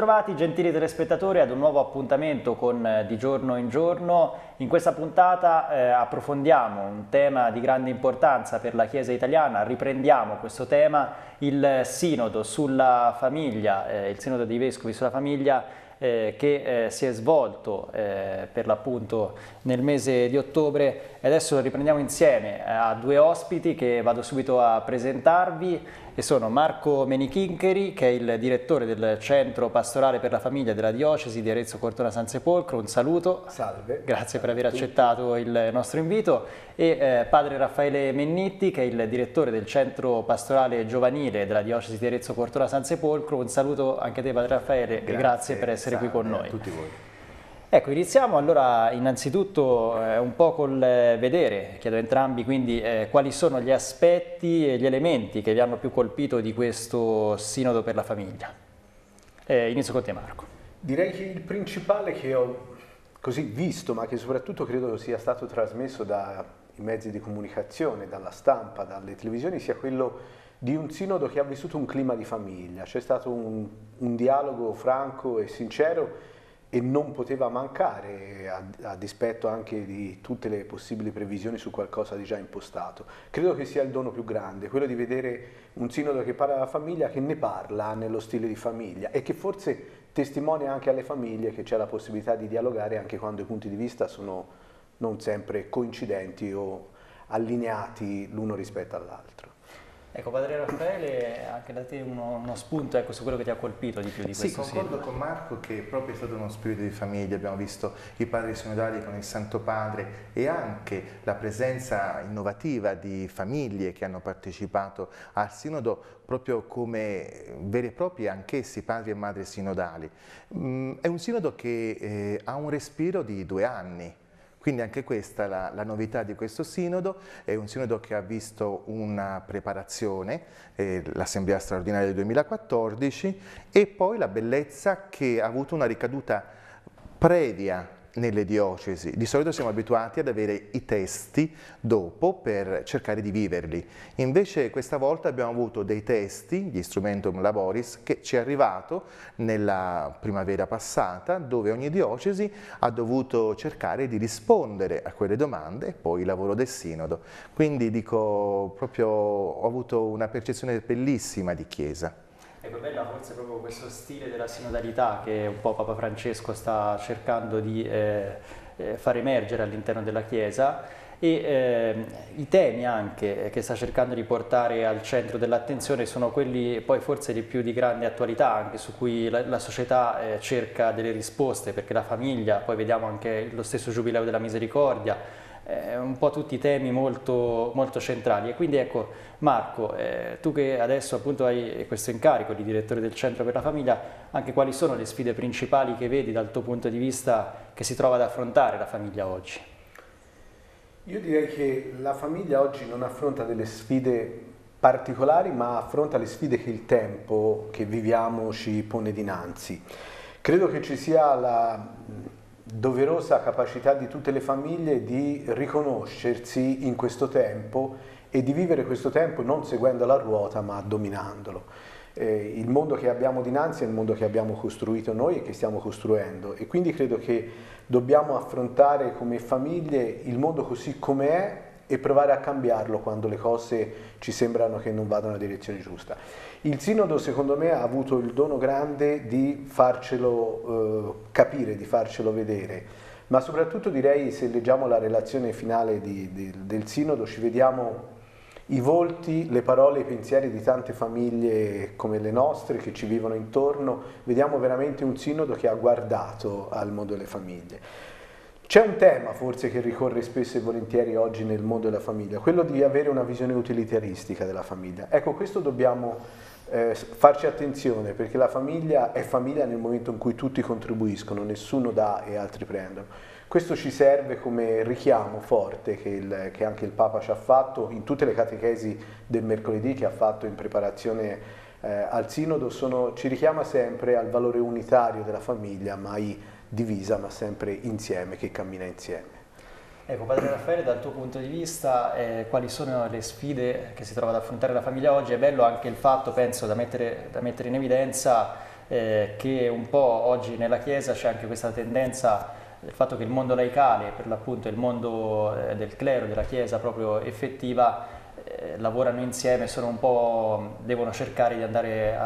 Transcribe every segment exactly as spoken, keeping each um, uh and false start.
Bentrovati gentili telespettatori ad un nuovo appuntamento con eh, Di Giorno in Giorno. In questa puntata eh, approfondiamo un tema di grande importanza per la Chiesa italiana, riprendiamo questo tema, il Sinodo sulla famiglia, eh, il Sinodo dei Vescovi sulla famiglia eh, che eh, si è svolto eh, per l'appunto nel mese di ottobre e adesso lo riprendiamo insieme a due ospiti che vado subito a presentarvi. E sono Marco Menichincheri, che è il direttore del Centro Pastorale per la Famiglia della Diocesi di Arezzo-Cortona-Sansepolcro, un saluto. Salve. Grazie per aver accettato il nostro invito. E eh, padre Raffaele Mennitti, che è il direttore del Centro Pastorale Giovanile della Diocesi di Arezzo-Cortona-Sansepolcro, un saluto anche a te padre Raffaele, grazie, e grazie per essere salve, qui con noi. A tutti voi. Ecco, iniziamo allora innanzitutto eh, un po' col eh, vedere, chiedo a entrambi quindi eh, quali sono gli aspetti e gli elementi che vi hanno più colpito di questo Sinodo per la famiglia. Eh, inizio con te Marco. Direi che il principale che ho così visto, ma che soprattutto credo sia stato trasmesso dai mezzi di comunicazione, dalla stampa, dalle televisioni, sia quello di un Sinodo che ha vissuto un clima di famiglia. C'è stato un, un dialogo franco e sincero, e non poteva mancare, a, a dispetto anche di tutte le possibili previsioni su qualcosa di già impostato. Credo che sia il dono più grande, quello di vedere un Sinodo che parla alla famiglia, che ne parla nello stile di famiglia e che forse testimonia anche alle famiglie che c'è la possibilità di dialogare anche quando i punti di vista sono non sempre coincidenti o allineati l'uno rispetto all'altro. Ecco, padre Raffaele, anche da te uno, uno spunto ecco, su quello che ti ha colpito di più di questo. Sì, concordo con Marco che proprio è stato uno spirito di famiglia, abbiamo visto i padri sinodali con il Santo Padre e anche la presenza innovativa di famiglie che hanno partecipato al Sinodo proprio come veri e propri anch'essi padri e madri sinodali. Mm, è un Sinodo che eh, ha un respiro di due anni. Quindi anche questa è la, la novità di questo sinodo, è un sinodo che ha visto una preparazione, eh, l'Assemblea straordinaria del duemilaquattordici, e poi la bellezza che ha avuto una ricaduta previa nelle diocesi. Di solito siamo abituati ad avere i testi dopo per cercare di viverli, invece questa volta abbiamo avuto dei testi, gli Instrumentum Laboris, che ci è arrivato nella primavera passata, dove ogni diocesi ha dovuto cercare di rispondere a quelle domande e poi il lavoro del sinodo. Quindi dico proprio, ho avuto una percezione bellissima di Chiesa. Ecco, bella forse proprio questo stile della sinodalità che un po' Papa Francesco sta cercando di eh, far emergere all'interno della Chiesa e eh, i temi anche che sta cercando di portare al centro dell'attenzione sono quelli poi forse di più di grande attualità, anche su cui la, la società eh, cerca delle risposte, perché la famiglia, poi vediamo anche lo stesso Giubileo della Misericordia, un po' tutti temi molto, molto centrali. E quindi ecco Marco, eh, tu che adesso appunto hai questo incarico di direttore del Centro per la Famiglia, anche quali sono le sfide principali che vedi dal tuo punto di vista che si trova ad affrontare la famiglia oggi? Io direi che la famiglia oggi non affronta delle sfide particolari, ma affronta le sfide che il tempo che viviamo ci pone dinanzi. Credo che ci sia la doverosa capacità di tutte le famiglie di riconoscersi in questo tempo e di vivere questo tempo non seguendo la ruota ma dominandolo. Eh, il mondo che abbiamo dinanzi è il mondo che abbiamo costruito noi e che stiamo costruendo, e quindi credo che dobbiamo affrontare come famiglie il mondo così come è e provare a cambiarlo quando le cose ci sembrano che non vadano nella direzione giusta. Il Sinodo secondo me ha avuto il dono grande di farcelo eh, capire, di farcelo vedere, ma soprattutto direi, se leggiamo la relazione finale di, di, del Sinodo, ci vediamo i volti, le parole, i pensieri di tante famiglie come le nostre che ci vivono intorno. Vediamo veramente un Sinodo che ha guardato al mondo delle famiglie. C'è un tema forse che ricorre spesso e volentieri oggi nel mondo della famiglia, quello di avere una visione utilitaristica della famiglia. Ecco, questo dobbiamo eh, farci attenzione, perché la famiglia è famiglia nel momento in cui tutti contribuiscono, nessuno dà e altri prendono. Questo ci serve come richiamo forte che, il, che anche il Papa ci ha fatto in tutte le catechesi del mercoledì che ha fatto in preparazione eh, al Sinodo. Sono, ci richiama sempre al valore unitario della famiglia, mai divisa ma sempre insieme, che cammina insieme. Ecco, padre Raffaele, dal tuo punto di vista eh, quali sono le sfide che si trova ad affrontare la famiglia oggi? È bello anche il fatto, penso, da mettere, da mettere in evidenza eh, che un po' oggi nella Chiesa c'è anche questa tendenza del fatto che il mondo laicale, per l'appunto il mondo eh, del clero, della Chiesa proprio effettiva, eh, lavorano insieme, sono un po', devono cercare di andare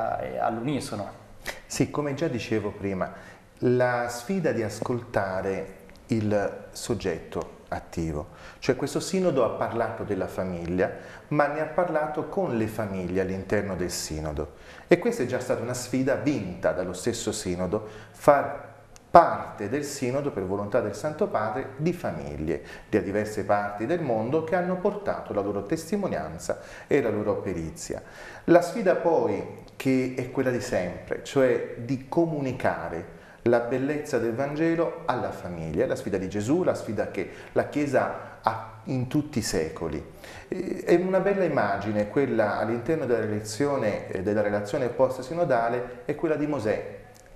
all'unisono. Sì, come già dicevo prima, la sfida di ascoltare il soggetto attivo, cioè questo sinodo ha parlato della famiglia, ma ne ha parlato con le famiglie all'interno del sinodo, e questa è già stata una sfida vinta dallo stesso sinodo, far parte del sinodo per volontà del Santo Padre di famiglie di diverse parti del mondo che hanno portato la loro testimonianza e la loro perizia. La sfida poi che è quella di sempre, cioè di comunicare la bellezza del Vangelo alla famiglia, la sfida di Gesù, la sfida che la Chiesa ha in tutti i secoli. È una bella immagine quella all'interno della relazione, della relazione post-sinodale, è quella di Mosè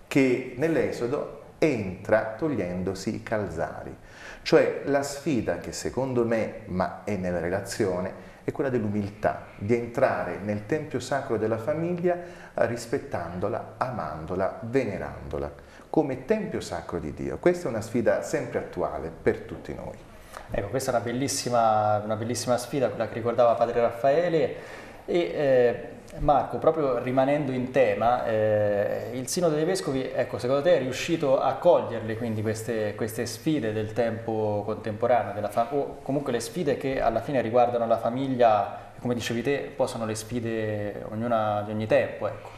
che nell'Esodo entra togliendosi i calzari, cioè la sfida che secondo me, ma è nella relazione, è quella dell'umiltà, di entrare nel tempio sacro della famiglia rispettandola, amandola, venerandola come tempio sacro di Dio. Questa è una sfida sempre attuale per tutti noi. Ecco, questa è una bellissima, una bellissima sfida, quella che ricordava padre Raffaele. E eh, Marco, proprio rimanendo in tema, eh, il Sinodo dei Vescovi, ecco, secondo te è riuscito a coglierle quindi queste, queste sfide del tempo contemporaneo, della o comunque le sfide che alla fine riguardano la famiglia, come dicevi te, poi sono le sfide ognuna di ogni tempo, ecco.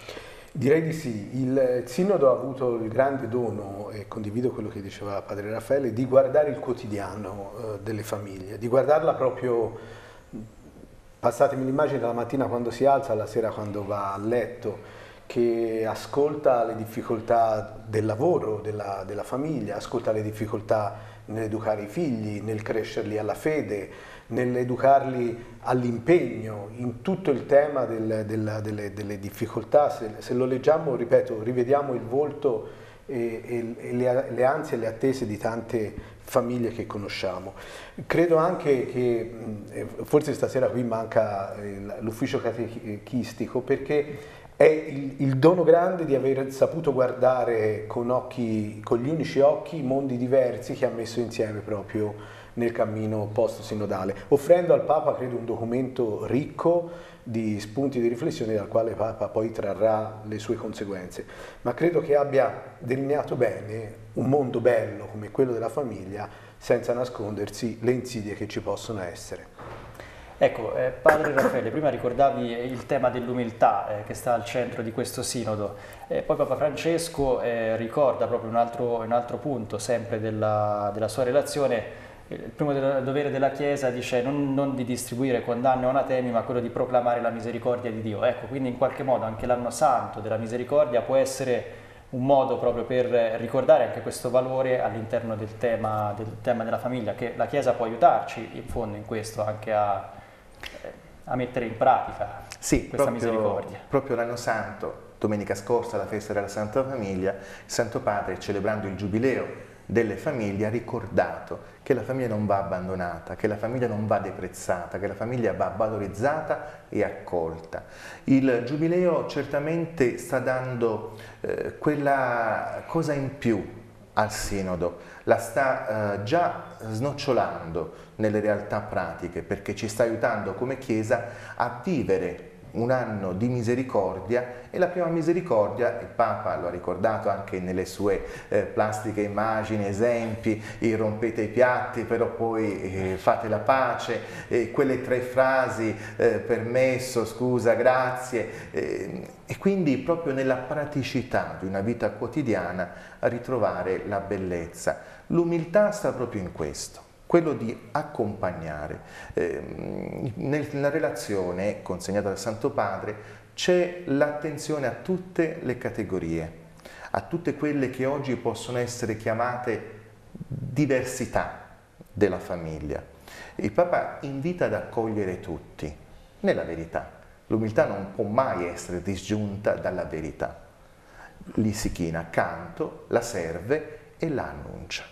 Direi di sì. Il Sinodo ha avuto il grande dono, e condivido quello che diceva padre Raffaele, di guardare il quotidiano delle famiglie, di guardarla proprio, passatemi l'immagine, dalla mattina quando si alza alla sera quando va a letto, che ascolta le difficoltà del lavoro, della, della famiglia, ascolta le difficoltà nell'educare i figli, nel crescerli alla fede, nell'educarli all'impegno, in tutto il tema del, del, delle, delle difficoltà. Se, se lo leggiamo, ripeto, rivediamo il volto e, e, e le, le ansie e le attese di tante famiglie che conosciamo. Credo anche che, forse stasera qui manca l'ufficio catechistico, perché è il, il dono grande di aver saputo guardare con, occhi, con gli unici occhi mondi diversi che ha messo insieme proprio nel cammino post-sinodale, offrendo al Papa, credo, un documento ricco di spunti di riflessione dal quale Papa poi trarrà le sue conseguenze. Ma credo che abbia delineato bene un mondo bello come quello della famiglia, senza nascondersi le insidie che ci possono essere. Ecco, eh, padre Raffaele, prima ricordavi il tema dell'umiltà eh, che sta al centro di questo sinodo, eh, poi Papa Francesco eh, ricorda proprio un altro, un altro punto sempre della, della sua relazione, il primo del, dovere della Chiesa, dice non, non di distribuire condanne o anatemi, ma quello di proclamare la misericordia di Dio. Ecco, quindi in qualche modo anche l'anno santo della misericordia può essere un modo proprio per ricordare anche questo valore all'interno del tema, del tema della famiglia, che la Chiesa può aiutarci in fondo in questo anche a... a mettere in pratica sì, questa proprio, misericordia. Proprio l'anno santo, domenica scorsa, alla festa della Santa Famiglia, il Santo Padre, celebrando il Giubileo delle famiglie, ha ricordato che la famiglia non va abbandonata, che la famiglia non va deprezzata, che la famiglia va valorizzata e accolta. Il Giubileo certamente sta dando eh, quella cosa in più al Sinodo, la sta eh, già snocciolando nelle realtà pratiche, perché ci sta aiutando come Chiesa a vivere un anno di misericordia, e la prima misericordia, il Papa lo ha ricordato anche nelle sue eh, plastiche immagini, esempi, rompete i piatti però poi eh, fate la pace, eh, quelle tre frasi, eh, permesso, scusa, grazie, eh, e quindi proprio nella praticità di una vita quotidiana a ritrovare la bellezza. L'umiltà sta proprio in questo, quello di accompagnare. Eh, nella relazione consegnata dal Santo Padre c'è l'attenzione a tutte le categorie, a tutte quelle che oggi possono essere chiamate diversità della famiglia. Il Papa invita ad accogliere tutti, nella verità. L'umiltà non può mai essere disgiunta dalla verità. Lì si china accanto, la serve e la annuncia.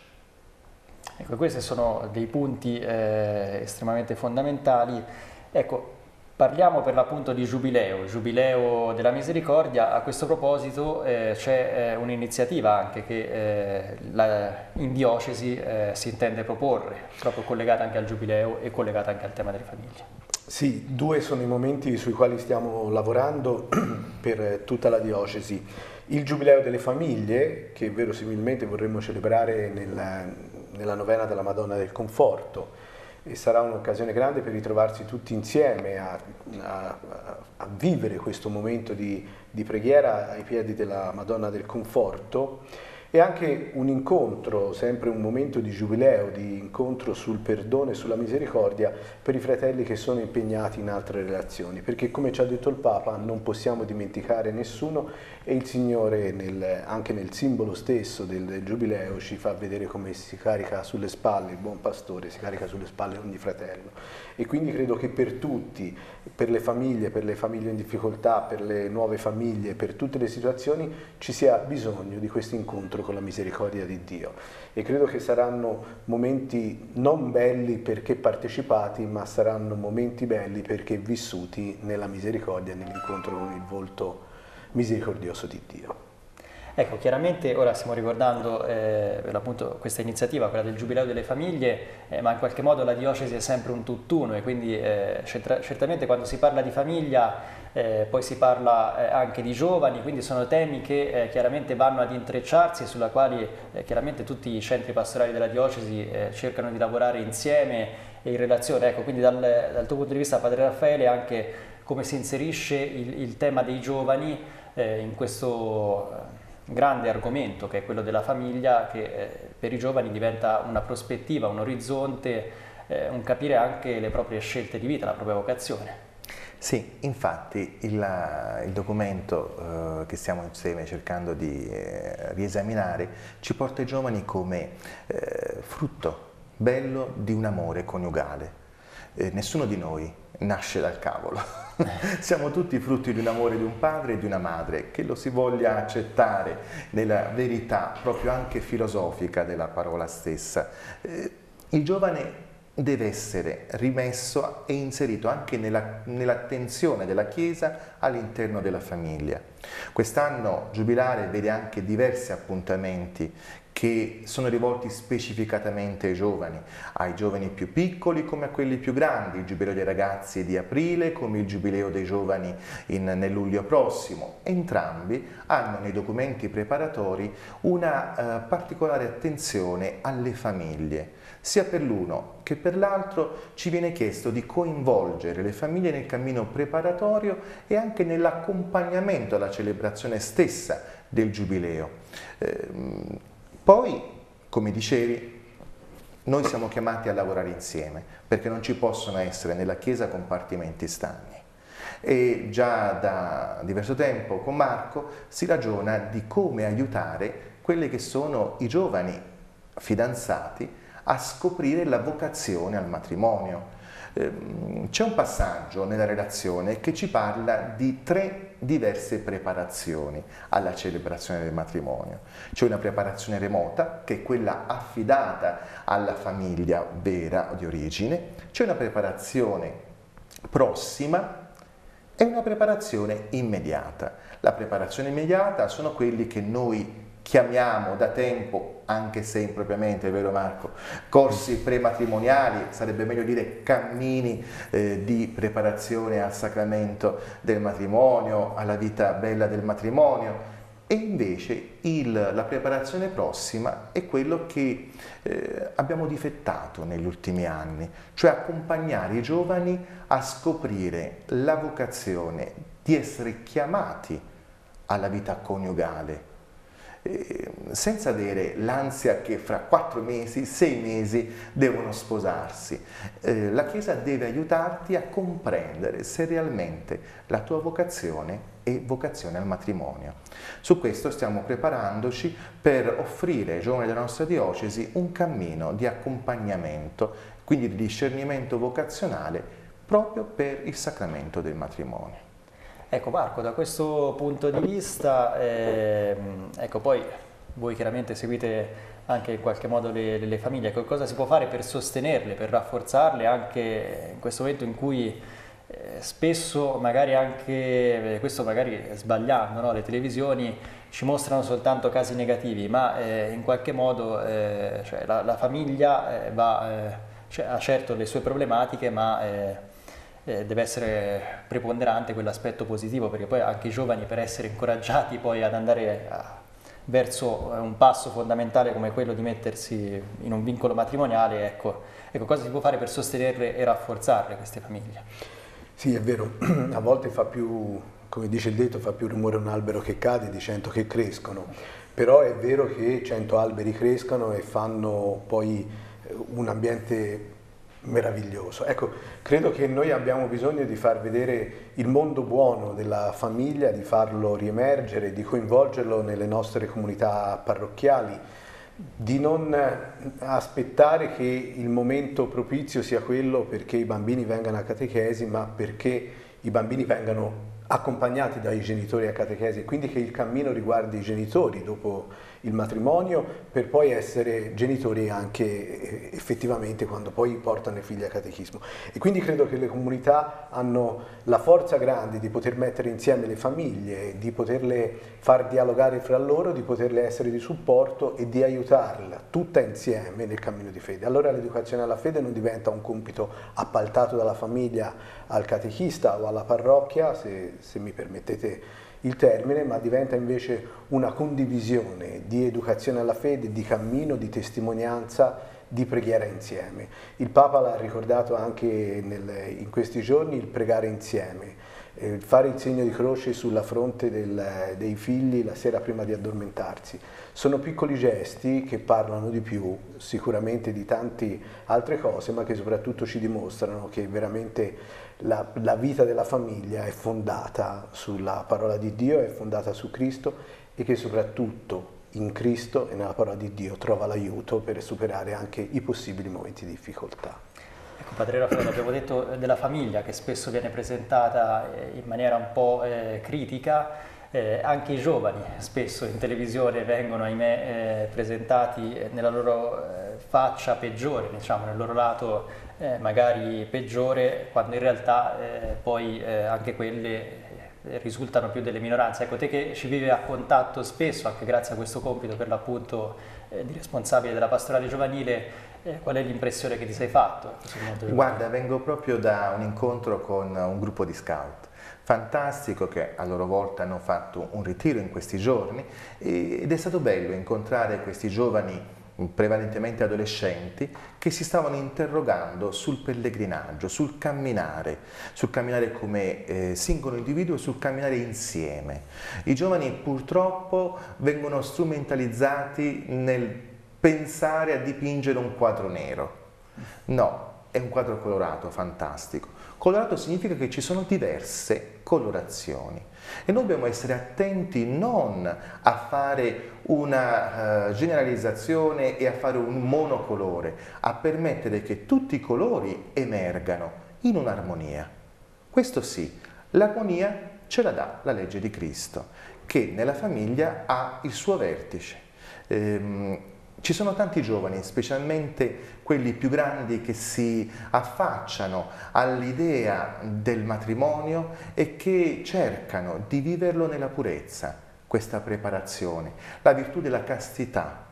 Ecco, questi sono dei punti eh, estremamente fondamentali. Ecco, Parliamo per l'appunto di Giubileo, Giubileo della Misericordia. A questo proposito eh, c'è eh, un'iniziativa anche che eh, la, in diocesi eh, si intende proporre, proprio collegata anche al Giubileo e collegata anche al tema delle famiglie. Sì, due sono i momenti sui quali stiamo lavorando per tutta la diocesi. Il Giubileo delle famiglie, che verosimilmente vorremmo celebrare nella, nella novena della Madonna del Conforto, e sarà un'occasione grande per ritrovarsi tutti insieme a, a, a vivere questo momento di, di preghiera ai piedi della Madonna del Conforto, e anche un incontro, sempre un momento di giubileo, di incontro sul perdono e sulla misericordia per i fratelli che sono impegnati in altre relazioni, perché come ci ha detto il Papa non possiamo dimenticare nessuno, e il Signore nel, anche nel simbolo stesso del, del giubileo ci fa vedere come si carica sulle spalle il buon pastore, si carica sulle spalle ogni fratello, e quindi credo che per tutti, per le famiglie, per le famiglie in difficoltà, per le nuove famiglie, per tutte le situazioni ci sia bisogno di questo incontro con la misericordia di Dio, e credo che saranno momenti non belli perché partecipati, ma saranno momenti belli perché vissuti nella misericordia, nell'incontro con il volto misericordioso di Dio. Ecco, chiaramente ora stiamo ricordando eh, per l'appunto questa iniziativa, quella del Giubileo delle famiglie, eh, ma in qualche modo la diocesi è sempre un tutt'uno, e quindi eh, certamente quando si parla di famiglia eh, poi si parla eh, anche di giovani, quindi sono temi che eh, chiaramente vanno ad intrecciarsi, sulla quali eh, chiaramente tutti i centri pastorali della diocesi eh, cercano di lavorare insieme e in relazione. Ecco, quindi dal, dal tuo punto di vista, Padre Raffaele, anche come si inserisce il, il tema dei giovani eh, in questo grande argomento che è quello della famiglia, che eh, per i giovani diventa una prospettiva, un orizzonte, eh, un capire anche le proprie scelte di vita, la propria vocazione. Sì, infatti il, il documento eh, che stiamo insieme cercando di eh, riesaminare ci porta i giovani come eh, frutto bello di un amore coniugale. Eh, nessuno di noi nasce dal cavolo, siamo tutti frutti di un amore di un padre e di una madre, che lo si voglia accettare nella verità proprio anche filosofica della parola stessa. Eh, il giovane deve essere rimesso e inserito anche nella, nell'attenzione della Chiesa all'interno della famiglia. Quest'anno giubilare vede anche diversi appuntamenti che sono rivolti specificatamente ai giovani, ai giovani più piccoli come a quelli più grandi, il Giubileo dei ragazzi di aprile come il Giubileo dei giovani in, nel luglio prossimo. Entrambi hanno nei documenti preparatori una eh, particolare attenzione alle famiglie. Sia per l'uno che per l'altro ci viene chiesto di coinvolgere le famiglie nel cammino preparatorio e anche nell'accompagnamento alla celebrazione stessa del Giubileo. Eh, Poi, come dicevi, noi siamo chiamati a lavorare insieme, perché non ci possono essere nella Chiesa compartimenti stagni. E già da diverso tempo con Marco si ragiona di come aiutare quelli che sono i giovani fidanzati a scoprire la vocazione al matrimonio. C'è un passaggio nella relazione che ci parla di tre diverse preparazioni alla celebrazione del matrimonio. C'è una preparazione remota, che è quella affidata alla famiglia vera o di origine, c'è una preparazione prossima e una preparazione immediata. La preparazione immediata sono quelli che noi chiamiamo da tempo, anche se impropriamente, vero Marco, corsi prematrimoniali, sarebbe meglio dire cammini eh, di preparazione al sacramento del matrimonio, alla vita bella del matrimonio. E invece il, la preparazione prossima è quello che eh, abbiamo difettato negli ultimi anni, cioè accompagnare i giovani a scoprire la vocazione di essere chiamati alla vita coniugale, senza avere l'ansia che fra quattro mesi, sei mesi devono sposarsi. Eh, la Chiesa deve aiutarti a comprendere se realmente la tua vocazione è vocazione al matrimonio. Su questo stiamo preparandoci per offrire ai giovani della nostra diocesi un cammino di accompagnamento, quindi di discernimento vocazionale proprio per il sacramento del matrimonio. Ecco Marco, da questo punto di vista, ehm, ecco, poi voi chiaramente seguite anche in qualche modo le, le famiglie, cosa si può fare per sostenerle, per rafforzarle anche in questo momento in cui spesso magari anche, questo magari sbagliando, no? Le televisioni ci mostrano soltanto casi negativi, ma eh, in qualche modo eh, cioè la, la famiglia eh, va, eh, cioè, ha certo le sue problematiche, ma eh, eh, deve essere preponderante quell'aspetto positivo, perché poi anche i giovani, per essere incoraggiati poi ad andare a, verso un passo fondamentale come quello di mettersi in un vincolo matrimoniale, ecco, ecco cosa si può fare per sostenerle e rafforzarle queste famiglie? Sì, è vero, a volte fa più, come dice il detto, fa più rumore un albero che cade di cento che crescono, però è vero che cento alberi crescono e fanno poi un ambiente meraviglioso. Ecco, credo che noi abbiamo bisogno di far vedere il mondo buono della famiglia, di farlo riemergere, di coinvolgerlo nelle nostre comunità parrocchiali, di non aspettare che il momento propizio sia quello perché i bambini vengano a catechesi, ma perché i bambini vengano accompagnati dai genitori a catechesi, quindi che il cammino riguardi i genitori dopo il matrimonio, per poi essere genitori anche effettivamente quando poi portano i figli a catechismo. E quindi credo che le comunità hanno la forza grande di poter mettere insieme le famiglie, di poterle far dialogare fra loro, di poterle essere di supporto e di aiutarla tutta insieme nel cammino di fede. Allora l'educazione alla fede non diventa un compito appaltato dalla famiglia al catechista o alla parrocchia, se, se mi permettete il termine, ma diventa invece una condivisione di educazione alla fede, di cammino, di testimonianza, di preghiera insieme. Il Papa l'ha ricordato anche nel, in questi giorni, il pregare insieme, eh, fare il segno di croce sulla fronte del, dei figli la sera prima di addormentarsi. Sono piccoli gesti che parlano di più sicuramente di tante altre cose, ma che soprattutto ci dimostrano che veramente La, la vita della famiglia è fondata sulla parola di Dio, è fondata su Cristo, e che soprattutto in Cristo e nella parola di Dio trova l'aiuto per superare anche i possibili momenti di difficoltà. Ecco, Padre Raffaele, abbiamo detto della famiglia che spesso viene presentata in maniera un po' eh, critica. Eh, anche i giovani spesso in televisione vengono, ahimè, eh, presentati nella loro eh, faccia peggiore, diciamo, nel loro lato eh, magari peggiore, quando in realtà eh, poi eh, anche quelle risultano più delle minoranze. Ecco, te che ci vive a contatto spesso, anche grazie a questo compito per l'appunto eh, di responsabile della pastorale giovanile, eh, qual è l'impressione che ti sei fatto? Guarda, vengo proprio da un incontro con un gruppo di scout. Fantastico, che a loro volta hanno fatto un ritiro in questi giorni, ed è stato bello incontrare questi giovani, prevalentemente adolescenti, che si stavano interrogando sul pellegrinaggio, sul camminare, sul camminare come eh, singolo individuo e sul camminare insieme. I giovani purtroppo vengono strumentalizzati nel pensare a dipingere un quadro nero. No, è un quadro colorato, fantastico. Colorato significa che ci sono diverse colorazioni e noi dobbiamo essere attenti non a fare una uh, generalizzazione e a fare un monocolore, a permettere che tutti i colori emergano in un'armonia. Questo sì, l'armonia ce la dà la legge di Cristo, che nella famiglia ha il suo vertice. Ehm, Ci sono tanti giovani, specialmente quelli più grandi, che si affacciano all'idea del matrimonio e che cercano di viverlo nella purezza, questa preparazione, la virtù della castità,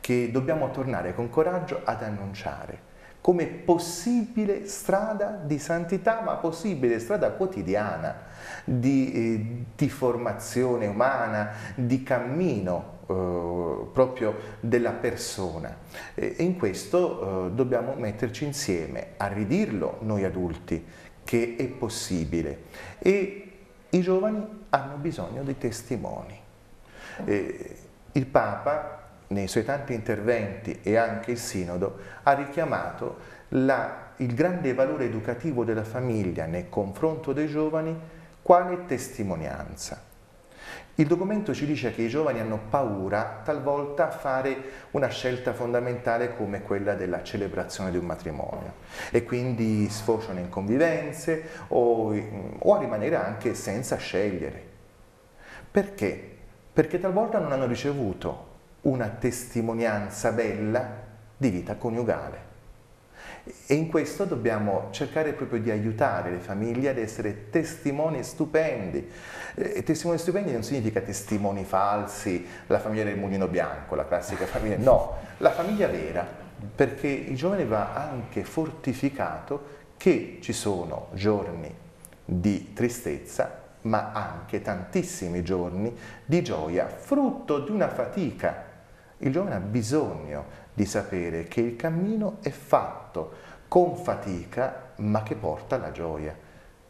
che dobbiamo tornare con coraggio ad annunciare come possibile strada di santità, ma possibile strada quotidiana, di, eh, di formazione umana, di cammino Eh, proprio della persona, e in questo eh, dobbiamo metterci insieme a ridirlo noi adulti che è possibile, e i giovani hanno bisogno di testimoni. Eh, il Papa nei suoi tanti interventi e anche il Sinodo ha richiamato la, il grande valore educativo della famiglia nel confronto dei giovani quale testimonianza. Il documento ci dice che i giovani hanno paura talvolta a fare una scelta fondamentale come quella della celebrazione di un matrimonio, e quindi sfociano in convivenze o, o a rimanere anche senza scegliere. Perché? Perché talvolta non hanno ricevuto una testimonianza bella di vita coniugale. E in questo dobbiamo cercare proprio di aiutare le famiglie ad essere testimoni stupendi. Eh, testimoni stupendi non significa testimoni falsi, la famiglia del mulino bianco, la classica famiglia, no, la famiglia vera, perché il giovane va anche fortificato che ci sono giorni di tristezza, ma anche tantissimi giorni di gioia, frutto di una fatica. Il giovane ha bisogno di sapere che il cammino è fatto con fatica, ma che porta alla gioia.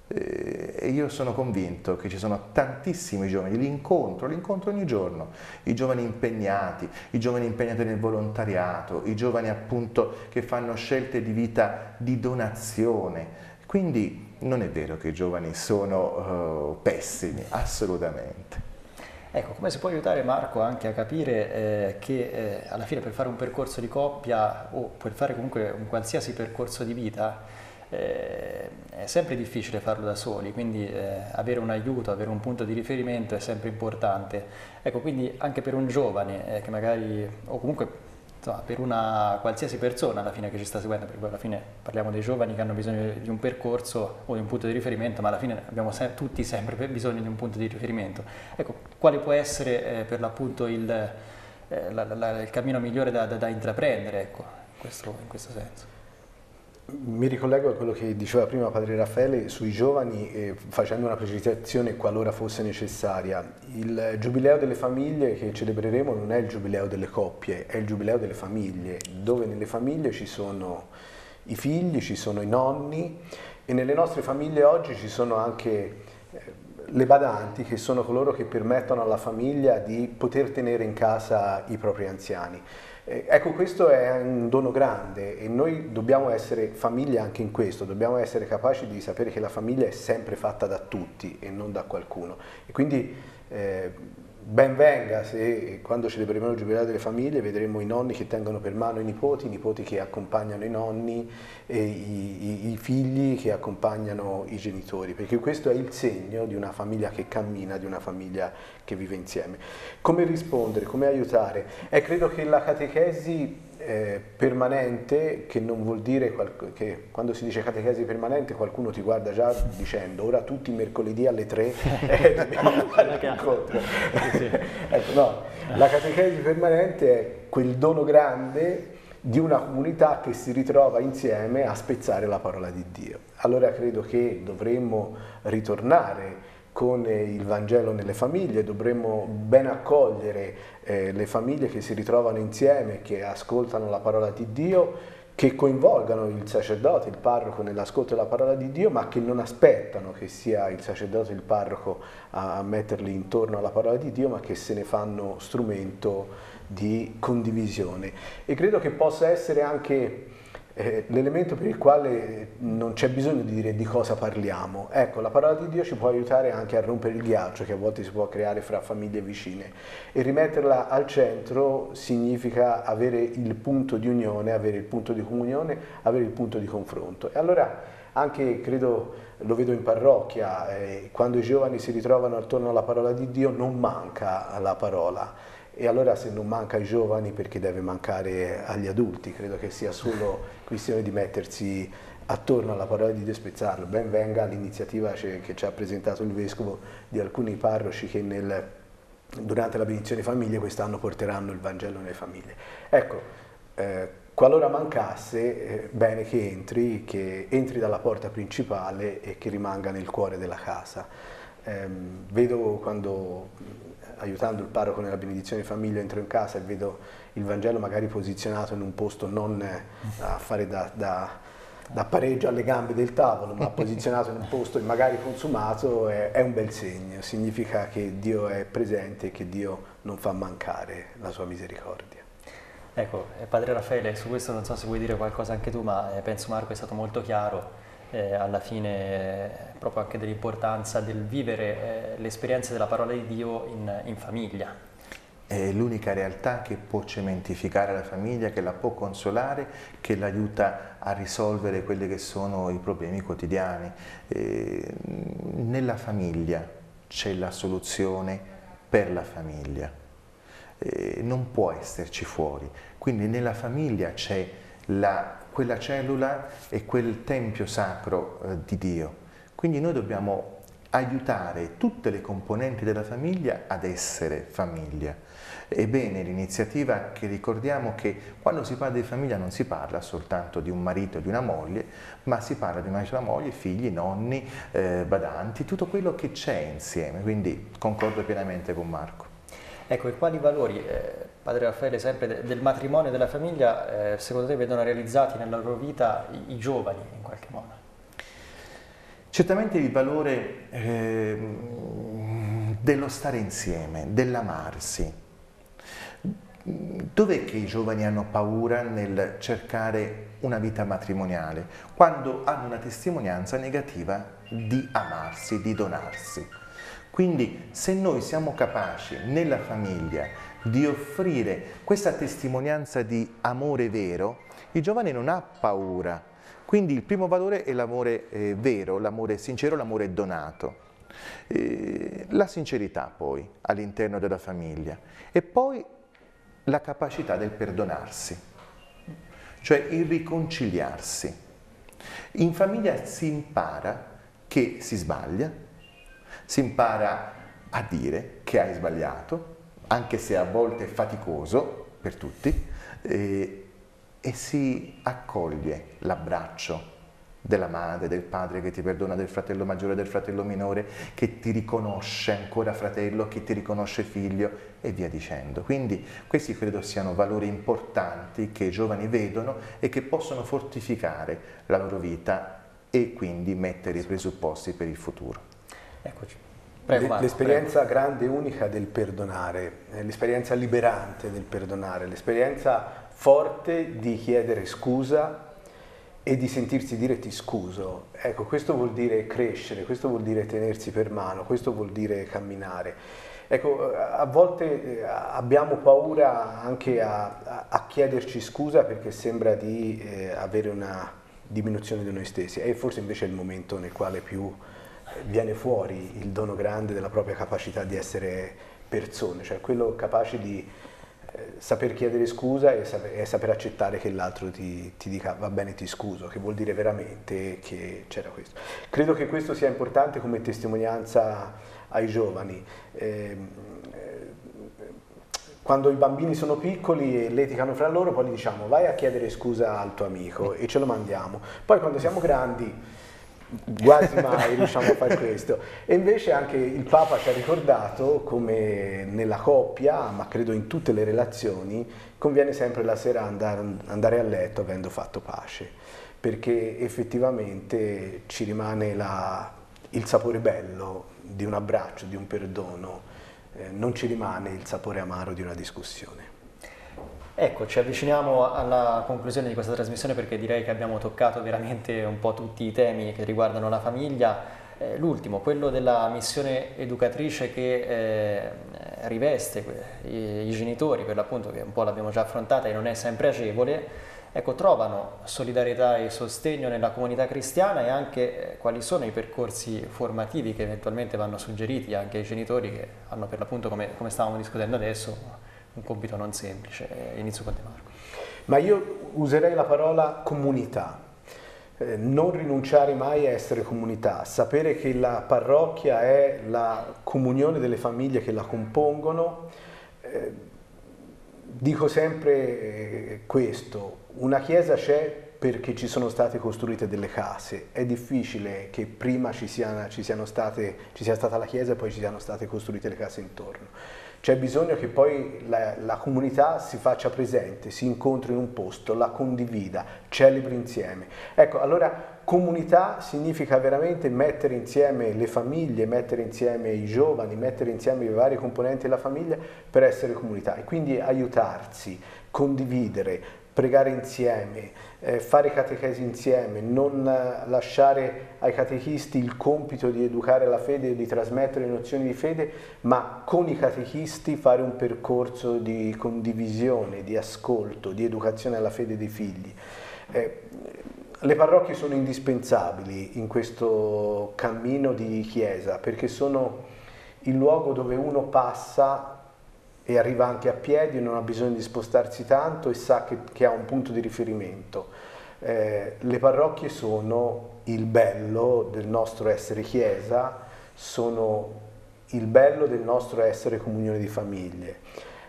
E io sono convinto che ci sono tantissimi giovani, l'incontro, l'incontro ogni giorno, i giovani impegnati, i giovani impegnati nel volontariato, i giovani appunto che fanno scelte di vita di donazione. Quindi non è vero che i giovani sono uh, pessimi, assolutamente. Ecco, come si può aiutare Marco anche a capire eh, che eh, alla fine per fare un percorso di coppia o per fare comunque un qualsiasi percorso di vita eh, è sempre difficile farlo da soli, quindi eh, avere un aiuto, avere un punto di riferimento è sempre importante. Ecco, quindi anche per un giovane eh, che magari, o comunque insomma, per una qualsiasi persona alla fine che ci sta seguendo, perché poi alla fine parliamo dei giovani che hanno bisogno di un percorso o di un punto di riferimento, ma alla fine abbiamo se- tutti sempre bisogno di un punto di riferimento. Ecco, quale può essere eh, per l'appunto il, eh, la, la, il cammino migliore da, da, da intraprendere, ecco, in questo, in questo senso? Mi ricollego a quello che diceva prima Padre Raffaele sui giovani, eh, facendo una precisazione qualora fosse necessaria. Il Giubileo delle famiglie che celebreremo non è il Giubileo delle coppie, è il Giubileo delle famiglie, dove nelle famiglie ci sono i figli, ci sono i nonni, e nelle nostre famiglie oggi ci sono anche eh, le badanti, che sono coloro che permettono alla famiglia di poter tenere in casa i propri anziani. Eh, ecco, questo è un dono grande e noi dobbiamo essere famiglia anche in questo, dobbiamo essere capaci di sapere che la famiglia è sempre fatta da tutti e non da qualcuno. E quindi eh, ben venga se quando celebreremo il Giubileo delle famiglie vedremo i nonni che tengono per mano i nipoti, i nipoti che accompagnano i nonni, e i, i, i figli che accompagnano i genitori, perché questo è il segno di una famiglia che cammina, di una famiglia che vive insieme. Come rispondere, come aiutare? Eh, credo che la catechesi eh, permanente, che non vuol dire che quando si dice catechesi permanente qualcuno ti guarda già dicendo ora tutti i mercoledì alle tre eh, dobbiamo fare l'incontro. Ecco, no, la catechesi permanente è quel dono grande di una comunità che si ritrova insieme a spezzare la parola di Dio. Allora credo che dovremmo ritornare con il Vangelo nelle famiglie, dovremmo ben accogliere eh, le famiglie che si ritrovano insieme, che ascoltano la parola di Dio, che coinvolgano il sacerdote, il parroco nell'ascolto della parola di Dio, ma che non aspettano che sia il sacerdote, il parroco a, a metterli intorno alla parola di Dio, ma che se ne fanno strumento di condivisione. E credo che possa essere anche Eh, l'elemento per il quale non c'è bisogno di dire di cosa parliamo. Ecco, la parola di Dio ci può aiutare anche a rompere il ghiaccio che a volte si può creare fra famiglie vicine, e rimetterla al centro significa avere il punto di unione, avere il punto di comunione, avere il punto di confronto. E allora anche, credo, lo vedo in parrocchia, eh, quando i giovani si ritrovano attorno alla parola di Dio non manca la parola. E allora se non manca ai giovani, perché deve mancare agli adulti? Credo che sia solo questione di mettersi attorno alla parola di Dio e spezzarlo. Ben venga l'iniziativa che ci ha presentato il Vescovo di alcuni parroci che nel, durante la benedizione famiglie quest'anno porteranno il Vangelo nelle famiglie. Ecco, eh, qualora mancasse, eh, bene che entri, che entri dalla porta principale e che rimanga nel cuore della casa. Eh, vedo quando, aiutando il parroco nella benedizione famiglia, entro in casa e vedo il Vangelo magari posizionato in un posto non a fare da, da, da pareggio alle gambe del tavolo, ma posizionato in un posto magari consumato, è, è un bel segno, significa che Dio è presente e che Dio non fa mancare la sua misericordia. Ecco, Padre Raffaele, su questo non so se vuoi dire qualcosa anche tu, ma penso Marco è stato molto chiaro. Eh, alla fine eh, proprio anche dell'importanza del vivere eh, l'esperienza della parola di Dio in, in famiglia. È l'unica realtà che può cementificare la famiglia, che la può consolare, che l'aiuta a risolvere quelli che sono i problemi quotidiani. Eh, nella famiglia c'è la soluzione per la famiglia, eh, non può esserci fuori. Quindi nella famiglia c'è la quella cellula è quel tempio sacro eh, di Dio. Quindi noi dobbiamo aiutare tutte le componenti della famiglia ad essere famiglia. Ebbene, l'iniziativa che ricordiamo che quando si parla di famiglia non si parla soltanto di un marito e di una moglie, ma si parla di una moglie, figli, nonni, eh, badanti, tutto quello che c'è insieme, quindi concordo pienamente con Marco. Ecco, e quali valori, eh, padre Raffaele, sempre del matrimonio e della famiglia, eh, secondo te vedono realizzati nella loro vita i, i giovani in qualche modo? Certamente il valore eh, dello stare insieme, dell'amarsi. Dov'è che i giovani hanno paura nel cercare una vita matrimoniale? Quando hanno una testimonianza negativa di amarsi, di donarsi. Quindi se noi siamo capaci nella famiglia di offrire questa testimonianza di amore vero, il giovane non ha paura. Quindi il primo valore è l'amore eh, vero, l'amore sincero, l'amore donato. Eh, la sincerità poi all'interno della famiglia e poi la capacità del perdonarsi, cioè il riconciliarsi. In famiglia si impara che si sbaglia, si impara a dire che hai sbagliato, anche se a volte è faticoso per tutti, eh, e si accoglie l'abbraccio della madre, del padre che ti perdona, del fratello maggiore, del fratello minore, che ti riconosce ancora fratello, che ti riconosce figlio e via dicendo. Quindi questi credo siano valori importanti che i giovani vedono e che possono fortificare la loro vita e quindi mettere i presupposti per il futuro. Eccoci. L'esperienza grande e unica del perdonare, l'esperienza liberante del perdonare, l'esperienza forte di chiedere scusa e di sentirsi dire ti scuso, ecco, questo vuol dire crescere, questo vuol dire tenersi per mano, questo vuol dire camminare. Ecco, a volte abbiamo paura anche a, a chiederci scusa perché sembra di eh, avere una diminuzione di noi stessi, e forse invece è il momento nel quale più viene fuori il dono grande della propria capacità di essere persone, cioè quello capace di saper chiedere scusa e saper, e saper accettare che l'altro ti, ti dica va bene ti scuso, che vuol dire veramente che c'era questo. Credo che questo sia importante come testimonianza ai giovani. Eh, quando i bambini sono piccoli e leticano fra loro, poi gli diciamo vai a chiedere scusa al tuo amico e ce lo mandiamo. Poi quando siamo grandi quasi mai riusciamo a fare questo, e invece anche il Papa ci ha ricordato come nella coppia, ma credo in tutte le relazioni, conviene sempre la sera andare a letto avendo fatto pace, perché effettivamente ci rimane la, il sapore bello di un abbraccio, di un perdono, eh, non ci rimane il sapore amaro di una discussione. Ecco, ci avviciniamo alla conclusione di questa trasmissione perché direi che abbiamo toccato veramente un po' tutti i temi che riguardano la famiglia. Eh, l'ultimo, quello della missione educatrice che eh, riveste i, i genitori, per l'appunto, che un po' l'abbiamo già affrontata e non è sempre agevole. Ecco, trovano solidarietà e sostegno nella comunità cristiana, e anche eh, quali sono i percorsi formativi che eventualmente vanno suggeriti anche ai genitori che hanno, per l'appunto, come, come stavamo discutendo adesso, un compito non semplice. Inizio con te, Marco. Ma io userei la parola comunità, eh, non rinunciare mai a essere comunità, sapere che la parrocchia è la comunione delle famiglie che la compongono. Eh, dico sempre questo, una chiesa c'è perché ci sono state costruite delle case, è difficile che prima ci, sia, ci, siano state, ci sia stata la chiesa e poi ci siano state costruite le case intorno. C'è bisogno che poi la, la comunità si faccia presente, si incontri in un posto, la condivida, celebri insieme. Ecco, allora comunità significa veramente mettere insieme le famiglie, mettere insieme i giovani, mettere insieme i vari componenti della famiglia per essere comunità, e quindi aiutarsi, condividere, pregare insieme, eh, fare catechesi insieme, non lasciare ai catechisti il compito di educare la fede e di trasmettere nozioni di fede, ma con i catechisti fare un percorso di condivisione, di ascolto, di educazione alla fede dei figli. Eh, le parrocchie sono indispensabili in questo cammino di chiesa, perché sono il luogo dove uno passa e arriva anche a piedi, non ha bisogno di spostarsi tanto e sa che, che ha un punto di riferimento. Eh, le parrocchie sono il bello del nostro essere chiesa, sono il bello del nostro essere comunione di famiglie.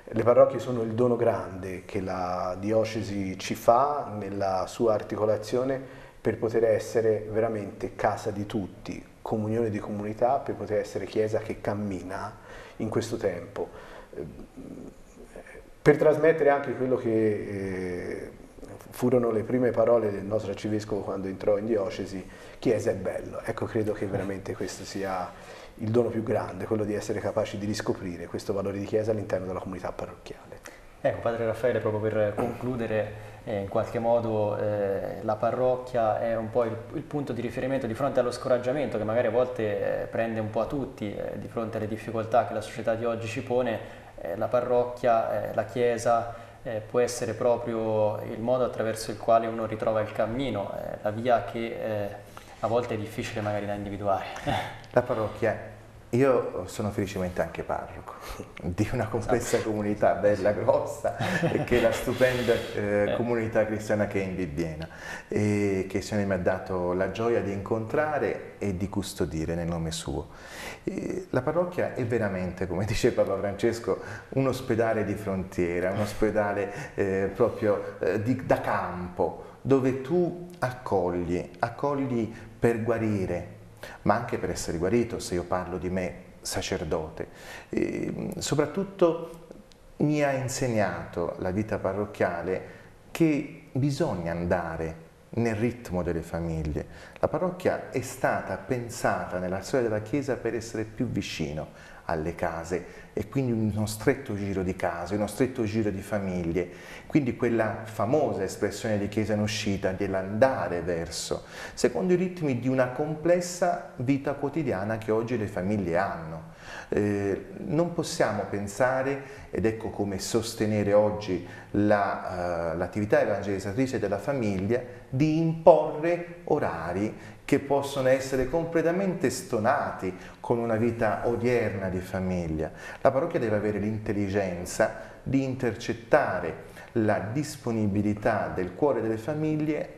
Le parrocchie sono il dono grande che la diocesi ci fa nella sua articolazione per poter essere veramente casa di tutti, comunione di comunità, per poter essere chiesa che cammina in questo tempo. Per trasmettere anche quello che eh, furono le prime parole del nostro arcivescovo quando entrò in diocesi, chiesa è bello. Ecco, credo che veramente questo sia il dono più grande, quello di essere capaci di riscoprire questo valore di chiesa all'interno della comunità parrocchiale. Ecco, padre Raffaele, proprio per concludere, eh, in qualche modo eh, la parrocchia è un po' il, il punto di riferimento di fronte allo scoraggiamento che magari a volte eh, prende un po' a tutti, eh, di fronte alle difficoltà che la società di oggi ci pone, eh, la parrocchia, eh, la chiesa, Eh, può essere proprio il modo attraverso il quale uno ritrova il cammino, eh, la via che eh, a volte è difficile magari da individuare. La parrocchia, io sono felicemente anche parroco di una complessa esatto. comunità bella, grossa, che è la stupenda eh, comunità cristiana che è in Bibbiena, e che il Signore mi ha dato la gioia di incontrare e di custodire nel nome suo. E la parrocchia è veramente, come dice Papa Francesco, un ospedale di frontiera, un ospedale eh, proprio eh, di, da campo, dove tu accogli, accogli per guarire, ma anche per essere guarito, se io parlo di me sacerdote. E soprattutto mi ha insegnato la vita parrocchiale che bisogna andare nel ritmo delle famiglie. La parrocchia è stata pensata nella storia della Chiesa per essere più vicino alle case, e quindi uno stretto giro di case, uno stretto giro di famiglie, quindi quella famosa espressione di Chiesa in uscita, dell'andare verso, secondo i ritmi di una complessa vita quotidiana che oggi le famiglie hanno. Eh, non possiamo pensare, ed ecco come sostenere oggi l'attività la, uh, evangelizzatrice della famiglia, di imporre orari che possono essere completamente stonati con una vita odierna di famiglia. La parrocchia deve avere l'intelligenza di intercettare la disponibilità del cuore delle famiglie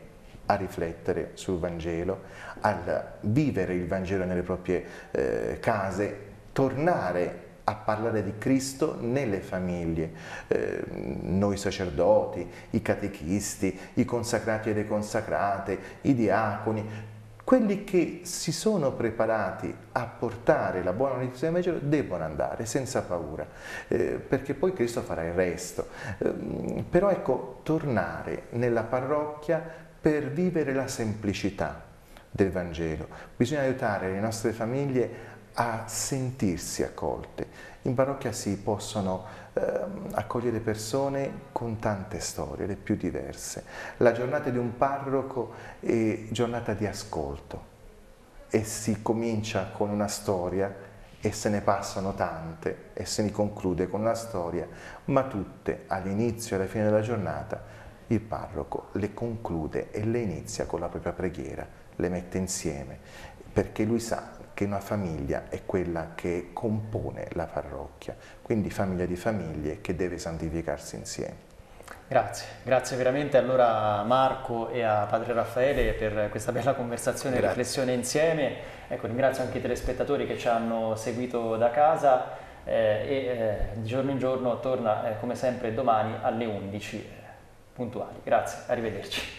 a riflettere sul Vangelo, a vivere il Vangelo nelle proprie eh, case, tornare a parlare di Cristo nelle famiglie. Eh, noi sacerdoti, i catechisti, i consacrati e le consacrate, i diaconi, quelli che si sono preparati a portare la buona notizia del Vangelo devono andare senza paura, eh, perché poi Cristo farà il resto. Eh, però ecco, tornare nella parrocchia per vivere la semplicità del Vangelo. Bisogna aiutare le nostre famiglie a sentirsi accolte. In parrocchia si possono eh, accogliere persone con tante storie, le più diverse. La giornata di un parroco è giornata di ascolto, e si comincia con una storia e se ne passano tante e se ne conclude con una storia, ma tutte all'inizio e alla fine della giornata il parroco le conclude e le inizia con la propria preghiera, le mette insieme, perché lui sa che una famiglia è quella che compone la parrocchia, quindi famiglia di famiglie che deve santificarsi insieme. Grazie, grazie veramente allora a Marco e a padre Raffaele per questa bella conversazione e riflessione insieme. Ecco, ringrazio anche i telespettatori che ci hanno seguito da casa, eh, e eh, di giorno in giorno torna eh, come sempre domani alle undici eh, puntuali. Grazie, arrivederci.